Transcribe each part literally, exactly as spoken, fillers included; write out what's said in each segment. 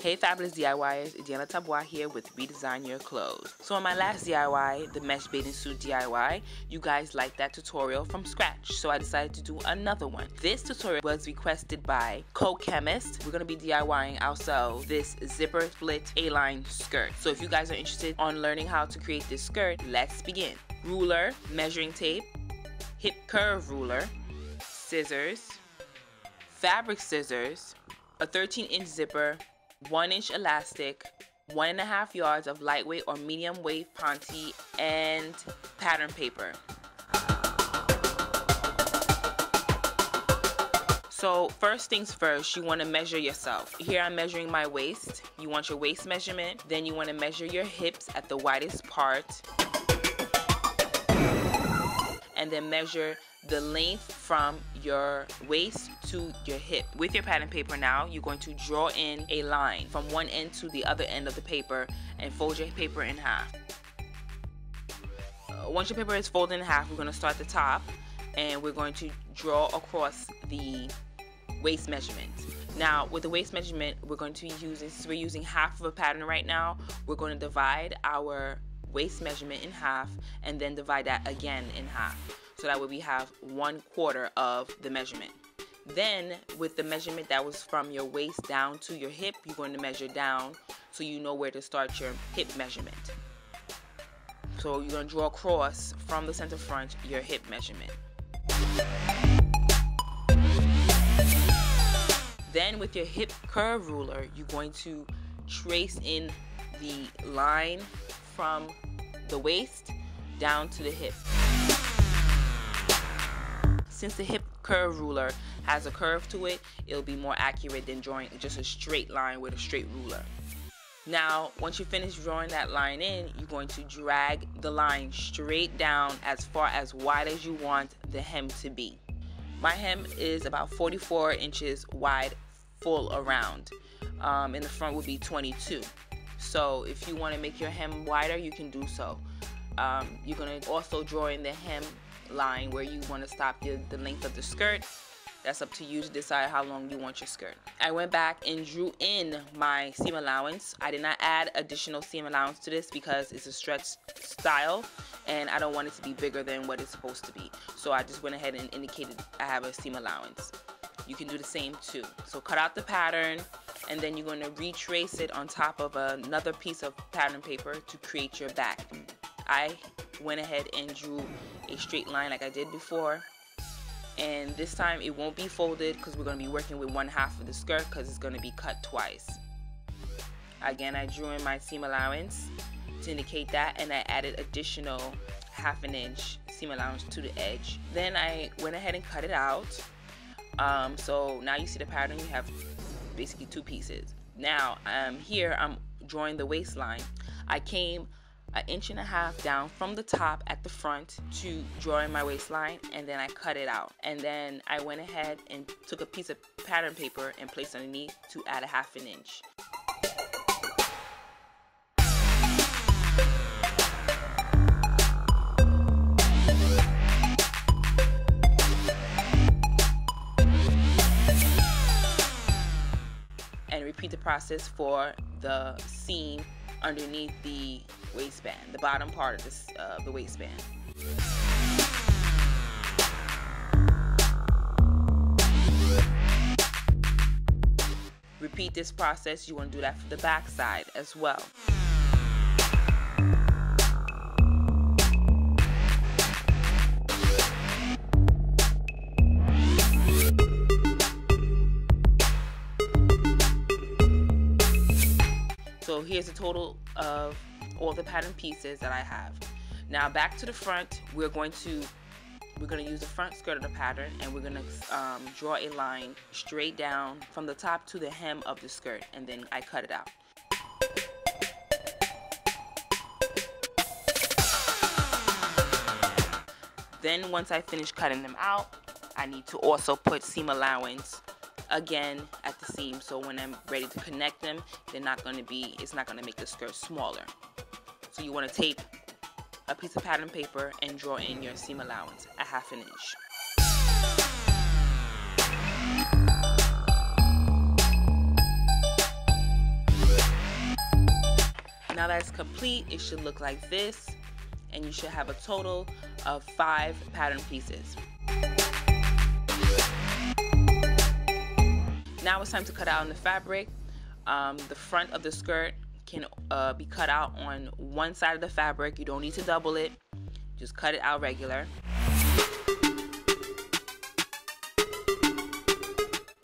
Hey fabulous D I Yers, Daniela Tabois here with Redesign Your Clothes. So on my last D I Y, the mesh bathing suit D I Y, you guys liked that tutorial from scratch, so I decided to do another one. This tutorial was requested by Co-chemist. We're going to be DIYing ourselves this zipper split A-line skirt. So if you guys are interested on learning how to create this skirt, let's begin. Ruler, measuring tape, hip curve ruler, scissors, fabric scissors, a thirteen inch zipper, one inch elastic, one and a half yards of lightweight or medium weight ponte, and pattern paper. So first things first, you want to measure yourself. Here I'm measuring my waist. You want your waist measurement. Then you want to measure your hips at the widest part. And then measure the length from your waist to your hip. With your pattern paper now, you're going to draw in a line from one end to the other end of the paper and fold your paper in half. Uh, once your paper is folded in half, we're going to start at the top and we're going to draw across the waist measurement. Now, with the waist measurement, we're going to be using, since we're using half of a pattern right now, we're going to divide our waist measurement in half and then divide that again in half, so that way we have one quarter of the measurement. Then with the measurement that was from your waist down to your hip, you're going to measure down so you know where to start your hip measurement. So you're going to draw across from the center front your hip measurement. Then with your hip curve ruler, you're going to trace in the line from the waist down to the hip. Since the hip curve ruler has a curve to it, it'll be more accurate than drawing just a straight line with a straight ruler. Now, once you finish drawing that line in, you're going to drag the line straight down as far as wide as you want the hem to be. My hem is about forty-four inches wide, full around. Um, in the front would be twenty-two. So if you want to make your hem wider, you can do so. Um, you're going to also draw in the hem line where you want to stop the, the length of the skirt. That's up to you to decide how long you want your skirt. I went back and drew in my seam allowance. I did not add additional seam allowance to this because it's a stretch style and I don't want it to be bigger than what it's supposed to be. So I just went ahead and indicated I have a seam allowance. You can do the same too. So cut out the pattern, and then you're going to retrace it on top of another piece of pattern paper to create your back. I went ahead and drew a straight line like I did before, and this time it won't be folded because we're going to be working with one half of the skirt because it's going to be cut twice. Again, I drew in my seam allowance to indicate that, and I added additional half an inch seam allowance to the edge. Then I went ahead and cut it out. Um, so now you see the pattern. You have basically two pieces. Now um, here I'm drawing the waistline. I came an inch and a half down from the top at the front to draw in my waistline, and then I cut it out. And then I went ahead and took a piece of pattern paper and placed underneath to add a half an inch. And repeat the process for the seam underneath the waistband, the bottom part of this, uh, the waistband. Repeat this process. You want to do that for the back side as well. So here's a total of all the pattern pieces that I have. Now back to the front, we're going to we're going to use the front skirt of the pattern, and we're going to um, draw a line straight down from the top to the hem of the skirt, and then I cut it out. Then once I finish cutting them out, I need to also put seam allowance again at the seam, so when I'm ready to connect them, they're not going to be it's not going to make the skirt smaller. So you want to take a piece of pattern paper and draw in your seam allowance, a half an inch. Now that's complete, it should look like this, and you should have a total of five pattern pieces. Now it's time to cut out on the fabric. Um, the front of the skirt can uh, be cut out on one side of the fabric. You don't need to double it, just cut it out regular.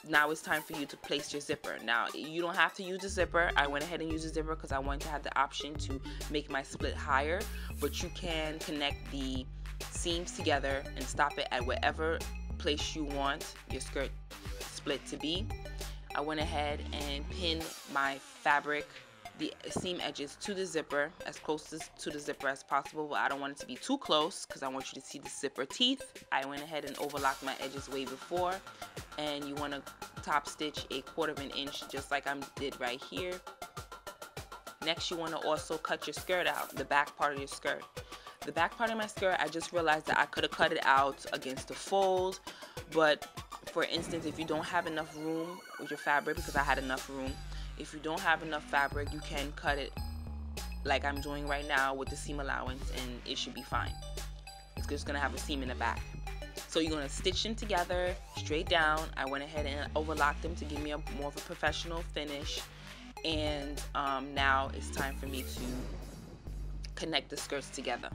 Now it's time for you to place your zipper. Now, you don't have to use a zipper. I went ahead and used a zipper because I wanted to have the option to make my split higher, but you can connect the seams together and stop it at whatever place you want your skirt split to be. I went ahead and pinned my fabric, the seam edges, to the zipper, as close to, to the zipper as possible, but I don't want it to be too close because I want you to see the zipper teeth. I went ahead and overlocked my edges way before, and you want to top stitch a quarter of an inch just like I did right here. Next, you want to also cut your skirt out, the back part of your skirt. The back part of my skirt, I just realized that I could have cut it out against the fold, but for instance, if you don't have enough room with your fabric, because I had enough room, if you don't have enough fabric, you can cut it like I'm doing right now with the seam allowance, and it should be fine. It's just going to have a seam in the back. So you're going to stitch them together straight down. I went ahead and overlocked them to give me a more of a professional finish. And um, now it's time for me to connect the skirts together,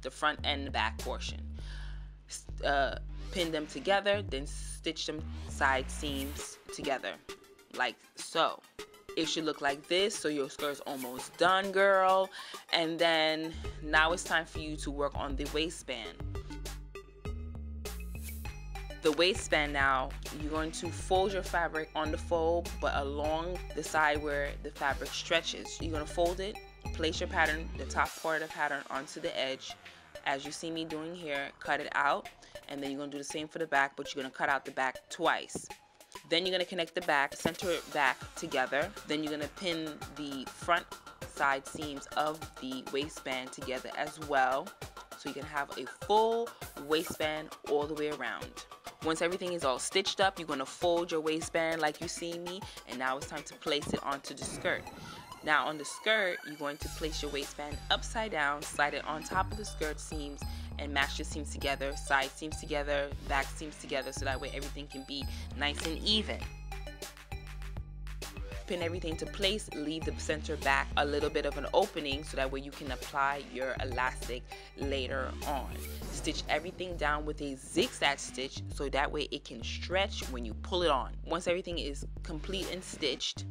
the front and the back portion. Uh, pin them together, then stitch them side seams together like so. It should look like this. So your skirt's almost done, girl. And then now it's time for you to work on the waistband. The waistband, now you're going to fold your fabric on the fold, but along the side where the fabric stretches. You're going to fold it, place your pattern, the top part of the pattern, onto the edge as you see me doing here. Cut it out, and then you're going to do the same for the back, but you're going to cut out the back twice. Then you're going to connect the back, center it back together. Then you're going to pin the front side seams of the waistband together as well, so you can have a full waistband all the way around. Once everything is all stitched up, you're going to fold your waistband like you see me, and now it's time to place it onto the skirt. Now on the skirt, you're going to place your waistband upside down, slide it on top of the skirt seams, and match the seams together, side seams together, back seams together, so that way everything can be nice and even. Pin everything to place, leave the center back a little bit of an opening so that way you can apply your elastic later on. Stitch everything down with a zigzag stitch so that way it can stretch when you pull it on. Once everything is complete and stitched,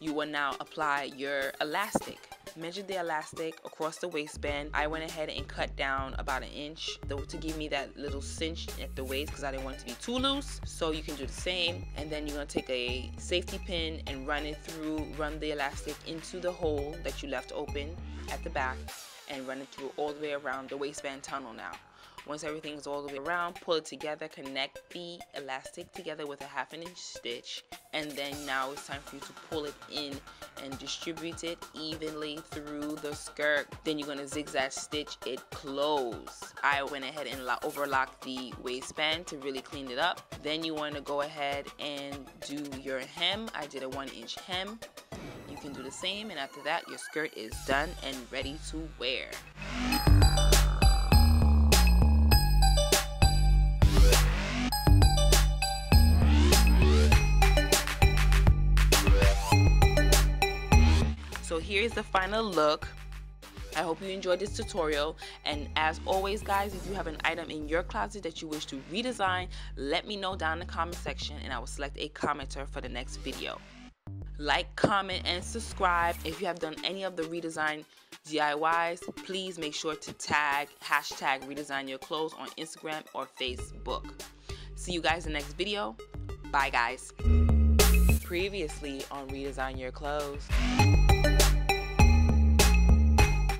you will now apply your elastic. Measure the elastic across the waistband. I went ahead and cut down about an inch to give me that little cinch at the waist because I didn't want it to be too loose. So you can do the same. And then you're going to take a safety pin and run it through, run the elastic into the hole that you left open at the back, and run it through all the way around the waistband tunnel now. Once everything is all the way around, pull it together, connect the elastic together with a half an inch stitch, and then now it's time for you to pull it in and distribute it evenly through the skirt. Then you're going to zigzag stitch it closed. I went ahead and overlocked the waistband to really clean it up. Then you want to go ahead and do your hem. I did a one inch hem. You can do the same, and after that your skirt is done and ready to wear. So here's the final look. I hope you enjoyed this tutorial, and as always guys, if you have an item in your closet that you wish to redesign, let me know down in the comment section and I will select a commenter for the next video. Like, comment, and subscribe. If you have done any of the redesign D I Ys, please make sure to tag hashtag redesign your clothes on Instagram or Facebook. See you guys in the next video. Bye guys. Previously on Redesign Your Clothes.